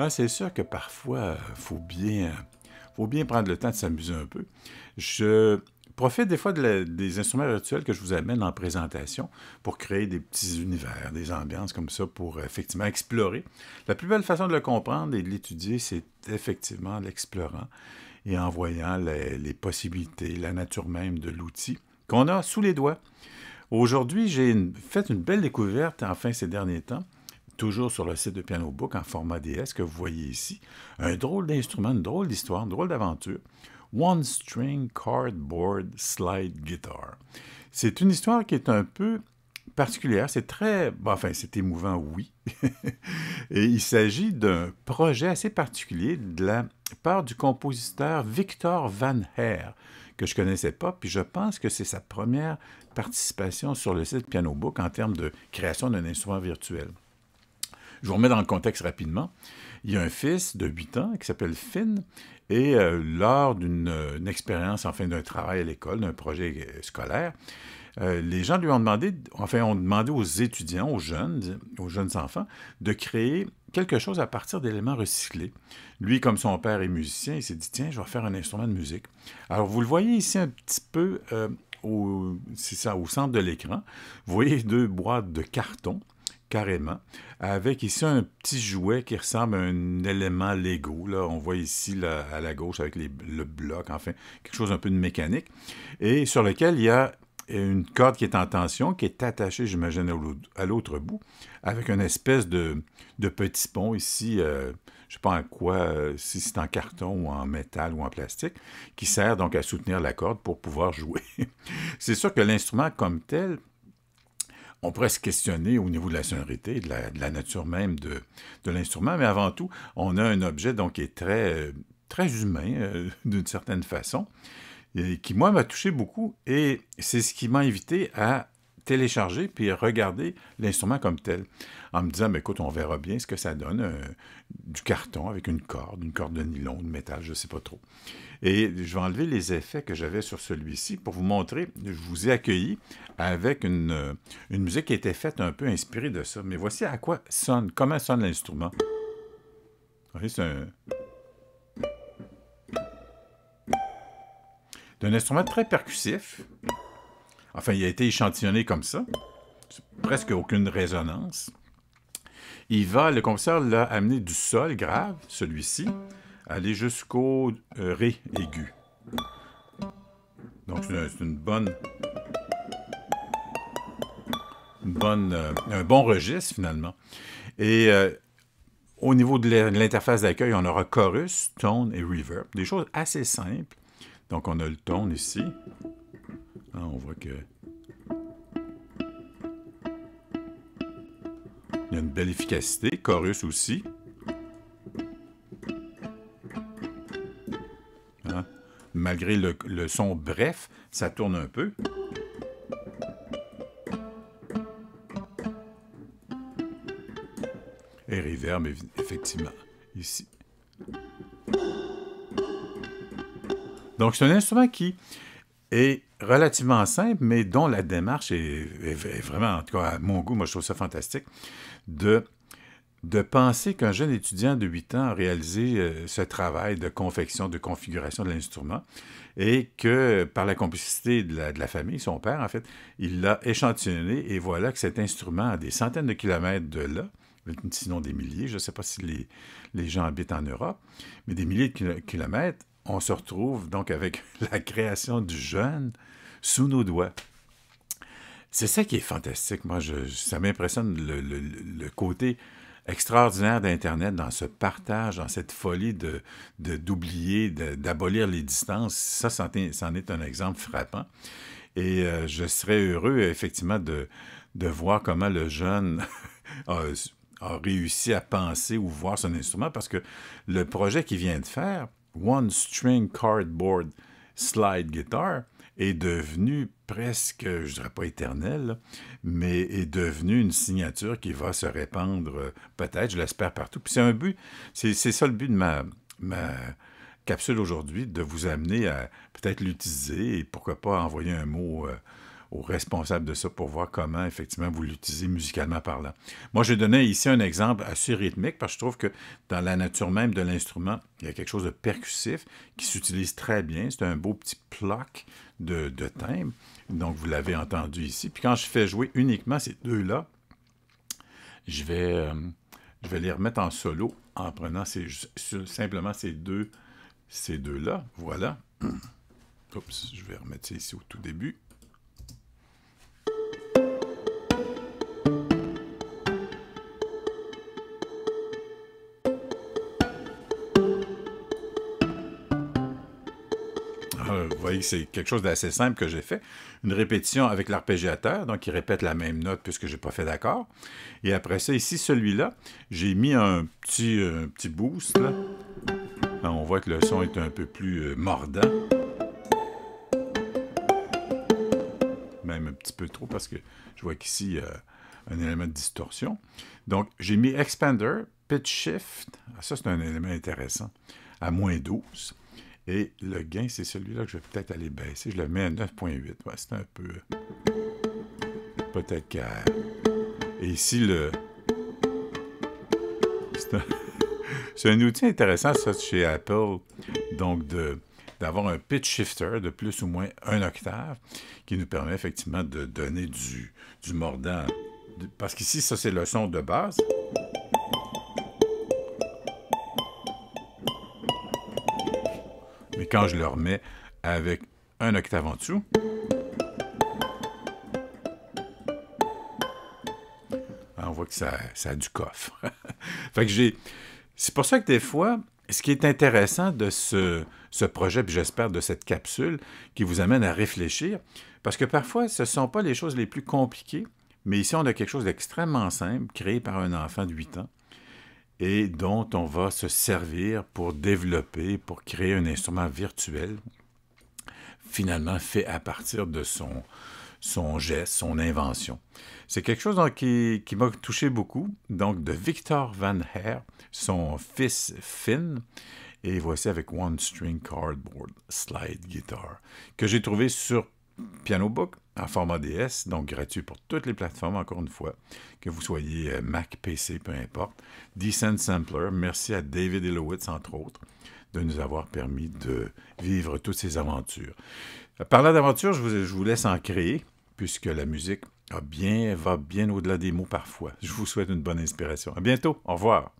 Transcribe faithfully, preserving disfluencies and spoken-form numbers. Ah, c'est sûr que parfois, il faut bien, faut bien prendre le temps de s'amuser un peu. Je profite des fois de la, des instruments virtuels que je vous amène en présentation pour créer des petits univers, des ambiances comme ça pour effectivement explorer. La plus belle façon de le comprendre et de l'étudier, c'est effectivement l'explorant et en voyant les, les possibilités, la nature même de l'outil qu'on a sous les doigts. Aujourd'hui, j'ai fait une belle découverte, enfin ces derniers temps, toujours sur le site de PianoBook en format D S que vous voyez ici. Un drôle d'instrument, une drôle d'histoire, une drôle d'aventure. One String Cardboard Slide Guitar. C'est une histoire qui est un peu particulière. C'est très... Bon, enfin, c'est émouvant, oui. Et il s'agit d'un projet assez particulier de la part du compositeur Victor Van Her, que je ne connaissais pas, puis je pense que c'est sa première participation sur le site PianoBook en termes de création d'un instrument virtuel. Je vous remets dans le contexte rapidement. Il y a un fils de huit ans qui s'appelle Finn, et euh, lors d'une expérience, enfin d'un travail à l'école, d'un projet scolaire, euh, les gens lui ont demandé, enfin ont demandé aux étudiants, aux jeunes, aux jeunes enfants, de créer quelque chose à partir d'éléments recyclés. Lui, comme son père est musicien, il s'est dit « Tiens, je vais faire un instrument de musique ». Alors, vous le voyez ici un petit peu euh, au, c'est ça, au centre de l'écran. Vous voyez deux boîtes de carton, carrément, avec ici un petit jouet qui ressemble à un élément Lego. Là, on voit ici là, à la gauche avec les, le bloc, enfin, quelque chose un peu de mécanique, et sur lequel il y a une corde qui est en tension, qui est attachée, j'imagine, à l'autre bout, avec une espèce de, de petit pont ici, euh, je ne sais pas en quoi, euh, si c'est en carton ou en métal ou en plastique, qui sert donc à soutenir la corde pour pouvoir jouer. C'est sûr que l'instrument comme tel, on pourrait se questionner au niveau de la sonorité, de la, de la nature même de, de l'instrument, mais avant tout, on a un objet donc qui est très, très humain, euh, d'une certaine façon, et qui, moi, m'a touché beaucoup, et c'est ce qui m'a invité à télécharger puis regarder l'instrument comme tel, en me disant, mais écoute, on verra bien ce que ça donne, euh, du carton avec une corde, une corde de nylon, de métal, je ne sais pas trop. Et je vais enlever les effets que j'avais sur celui-ci pour vous montrer, je vous ai accueilli avec une, une musique qui était faite un peu inspirée de ça. Mais voici à quoi sonne, comment sonne l'instrument. C'est un... d'un instrument très percussif. Enfin, il a été échantillonné comme ça. Presque aucune résonance. Il va, le compositeur l'a amené du sol grave, celui-ci, aller jusqu'au euh, ré aigu. Donc, c'est une bonne... Une bonne euh, un bon registre, finalement. Et... Euh, au niveau de l'interface d'accueil, on aura chorus, tone et reverb. Des choses assez simples. Donc, on a le tone ici. Ah, on voit que... il y a une belle efficacité. Chorus aussi. Hein? Malgré le, le son bref, ça tourne un peu. Et reverb, effectivement, ici. Donc, c'est un instrument qui est relativement simple, mais dont la démarche est, est vraiment, en tout cas, à mon goût, moi, je trouve ça fantastique, de, de penser qu'un jeune étudiant de huit ans a réalisé euh, ce travail de confection, de configuration de l'instrument, et que, par la complicité de la, de la famille, son père, en fait, il l'a échantillonné, et voilà que cet instrument, à des centaines de kilomètres de là, sinon des milliers, je ne sais pas si les, les gens habitent en Europe, mais des milliers de kilomètres, on se retrouve donc avec la création du jeune sous nos doigts. C'est ça qui est fantastique. Moi, je, ça m'impressionne le, le, le côté extraordinaire d'Internet dans ce partage, dans cette folie de, de, d'oublier, d'abolir les distances. Ça, c'en est un exemple frappant. Et euh, je serais heureux, effectivement, de, de voir comment le jeune a, a réussi à penser ou voir son instrument, parce que le projet qu'il vient de faire, One String Cardboard Slide Guitar, est devenu presque, je ne dirais pas éternel, là, mais est devenu une signature qui va se répandre peut-être, je l'espère, partout. Puis c'est un but, c'est ça le but de ma, ma capsule aujourd'hui, de vous amener à peut-être l'utiliser et pourquoi pas envoyer un mot euh, aux responsables de ça pour voir comment, effectivement, vous l'utilisez musicalement parlant. Moi, je donnais ici un exemple assez rythmique parce que je trouve que dans la nature même de l'instrument, il y a quelque chose de percussif qui s'utilise très bien. C'est un beau petit ploc de, de timbre. Donc, vous l'avez entendu ici. Puis quand je fais jouer uniquement ces deux-là, je vais, euh, je vais les remettre en solo en prenant ces, simplement ces deux, ces deux-là. Voilà. Oups, je vais remettre ça ici au tout début. C'est quelque chose d'assez simple que j'ai fait. Une répétition avec l'arpégiateur, donc il répète la même note puisque je n'ai pas fait d'accord. Et après ça, ici, celui-là, j'ai mis un petit, un petit boost. Là. On voit que le son est un peu plus mordant. Même un petit peu trop parce que je vois qu'ici, il y a un élément de distorsion. Donc, j'ai mis expander, pitch shift. Ah, ça, c'est un élément intéressant. À moins douze. Et le gain, c'est celui-là que je vais peut-être aller baisser. Je le mets à neuf virgule huit. Ouais, c'est un peu... Peut-être qu'à... Et ici, le... C'est un... un outil intéressant, ça, chez Apple. Donc, de... d'avoir un pitch shifter de plus ou moins un octave qui nous permet effectivement de donner du, du mordant. Parce qu'ici, ça, c'est le son de base. Mais quand je le remets avec un octave en dessous, on voit que ça, ça a du coffre. Fait que j'ai... C'est pour ça que des fois, ce qui est intéressant de ce, ce projet, puis j'espère de cette capsule, qui vous amène à réfléchir, parce que parfois, ce ne sont pas les choses les plus compliquées, mais ici, on a quelque chose d'extrêmement simple, créé par un enfant de huit ans. Et dont on va se servir pour développer, pour créer un instrument virtuel, finalement fait à partir de son, son geste, son invention. C'est quelque chose donc, qui, qui m'a touché beaucoup, donc de Victor Van Her, son fils Finn, et voici avec One String Cardboard Slide Guitar, que j'ai trouvé sur PianoBook, en format D S, donc gratuit pour toutes les plateformes, encore une fois, que vous soyez Mac, P C, peu importe. Decent Sampler, merci à David Helowitz, entre autres, de nous avoir permis de vivre toutes ces aventures. Parlant d'aventures, je vous, je vous laisse en créer, puisque la musique a bien, va bien au-delà des mots parfois. Je vous souhaite une bonne inspiration. À bientôt, au revoir!